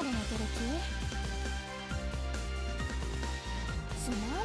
まで寝てる気？つまんない。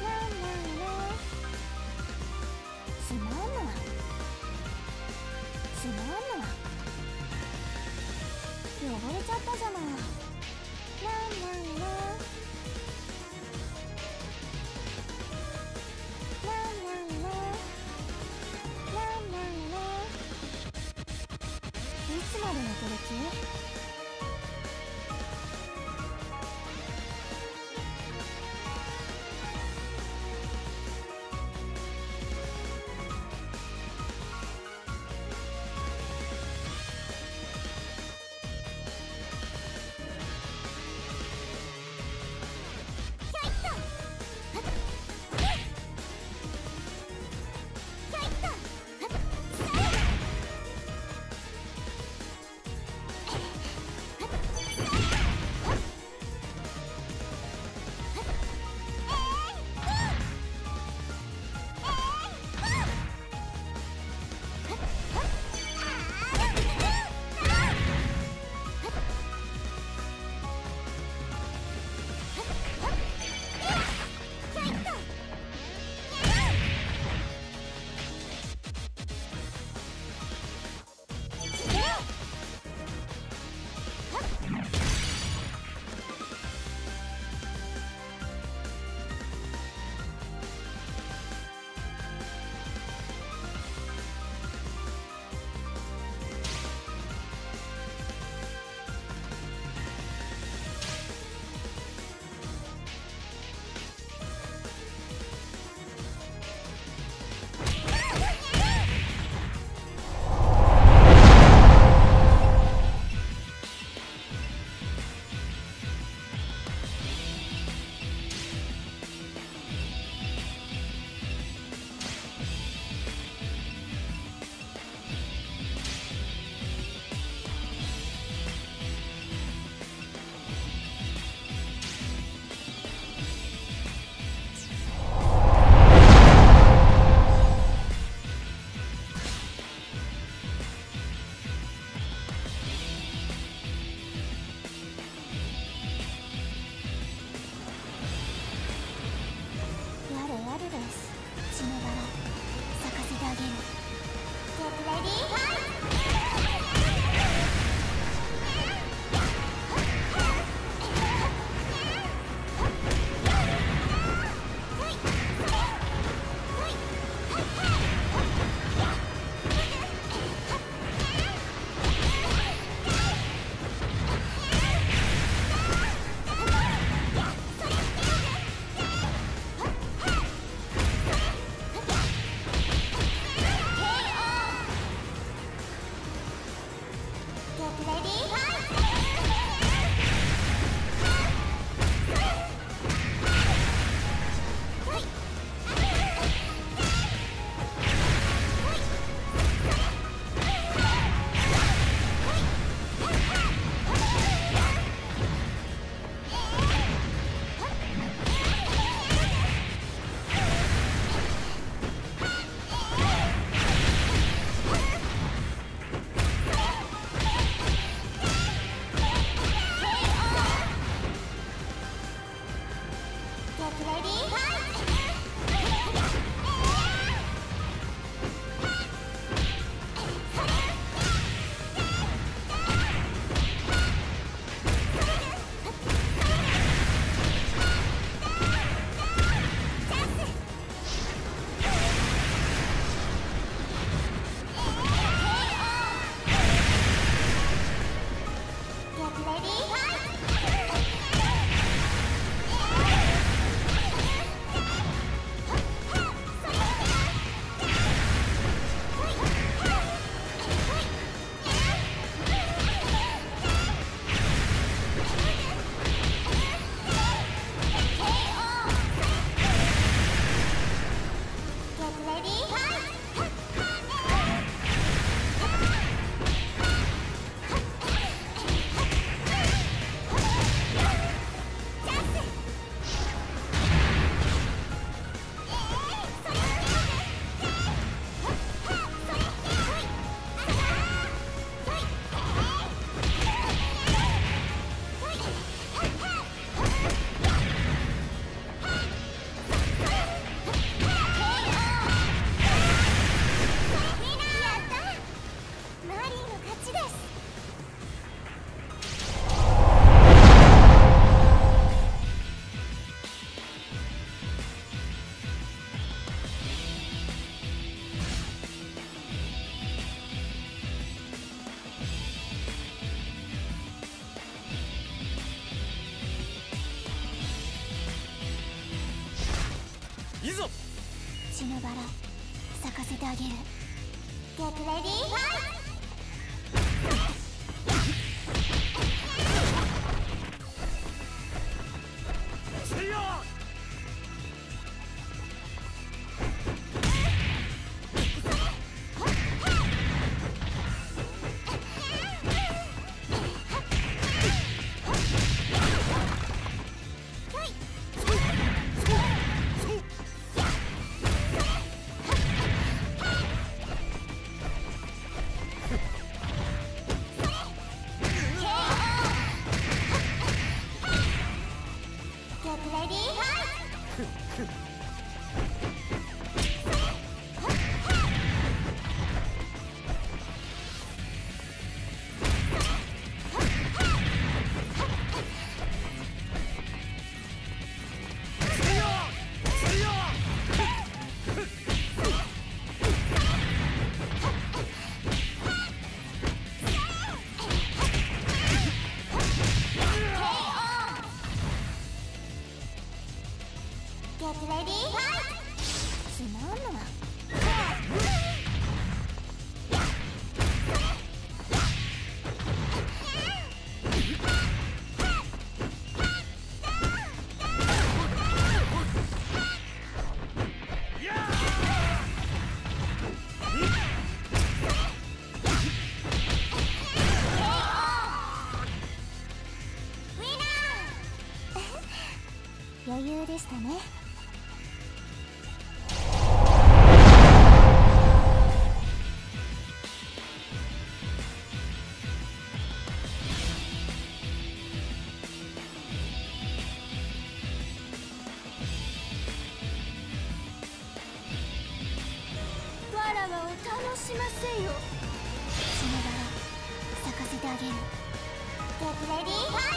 なんなんね。つまんない。つまんない。汚れちゃったじゃない。なんなんね。いつまで寝てるいぞ。血のバラ咲かせてあげる。Get ready, fight! 余裕でしたね。わらわを楽しませよ。血のバラ咲かせてあげる。Get ready, fight!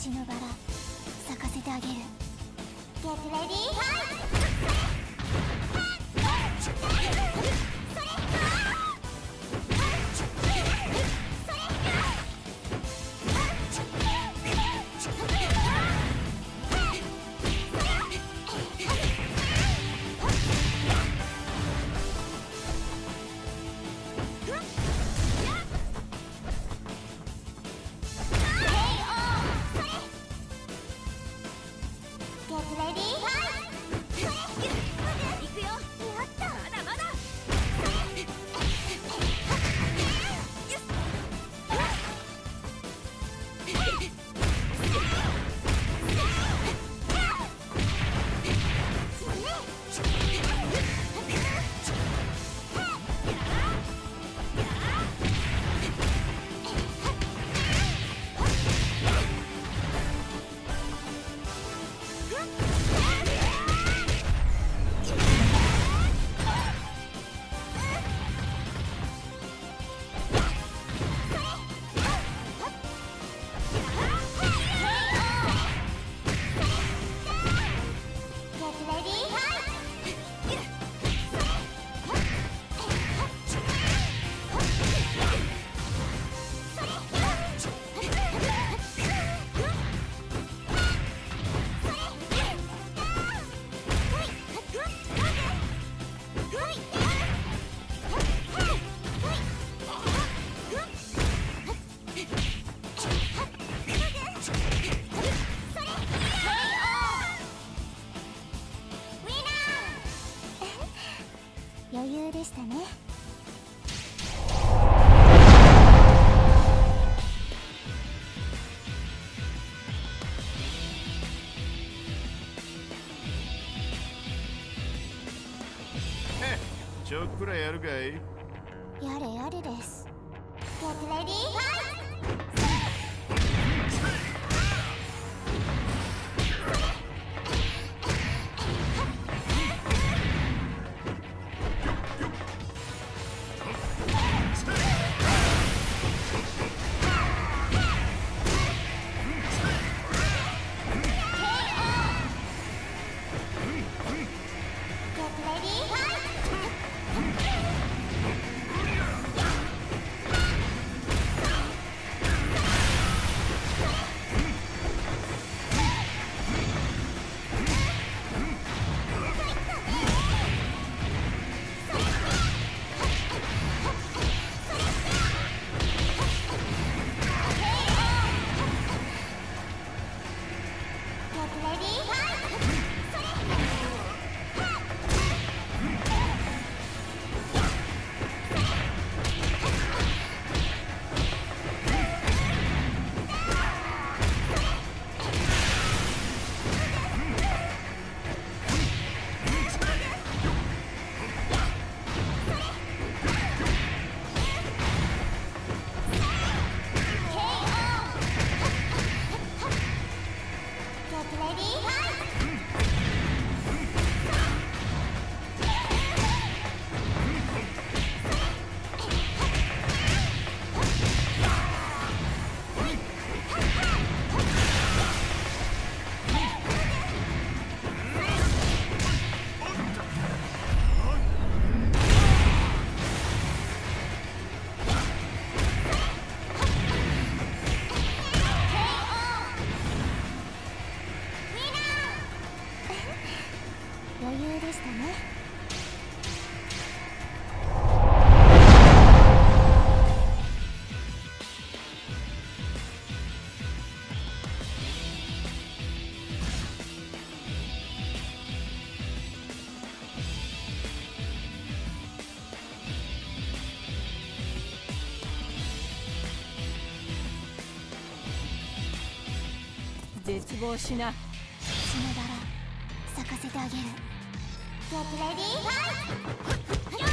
血のバラ咲かせてあげる。Get ready, fight! Get ready, fight! 余裕でしたね。ちょっくらいやるかい。やれやれです。ゲットレディー。絶望しな。死ながら咲かせてあげる。ゲットレディー、ファイト。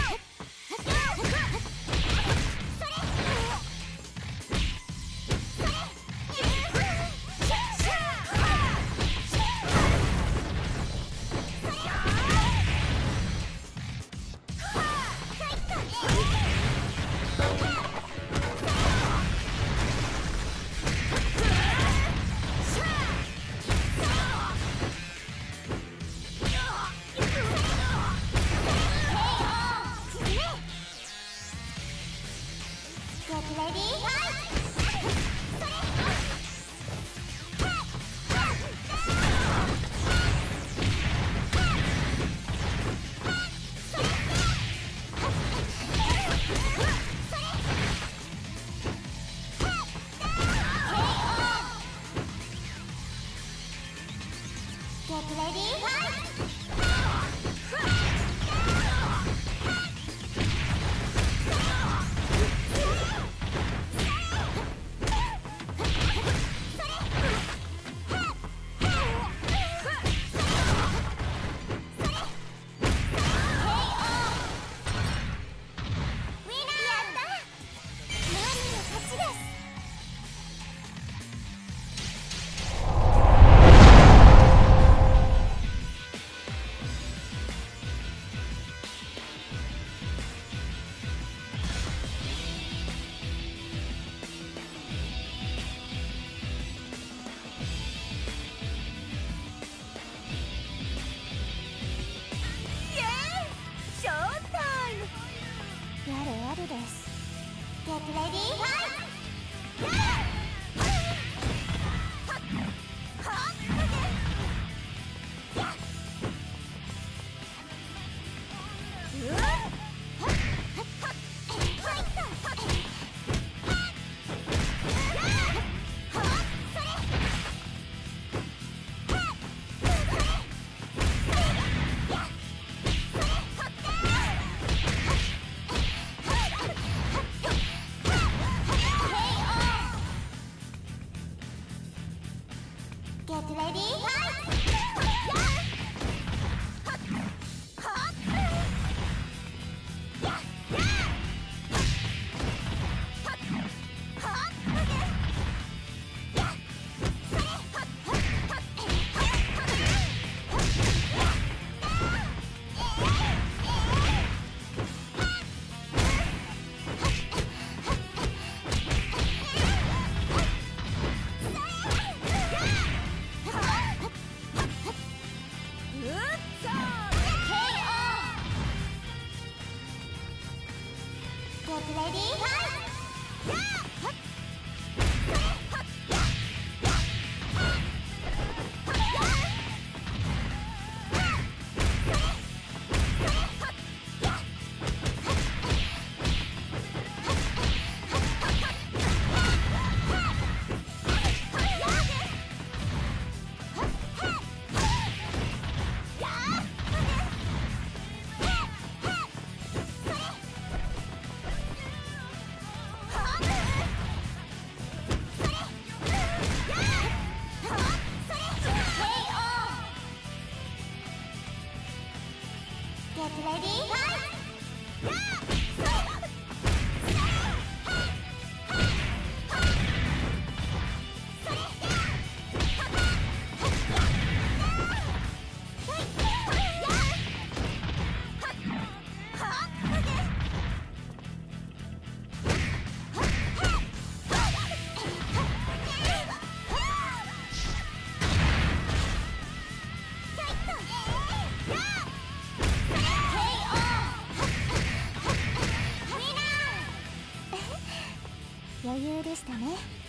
余裕でしたね。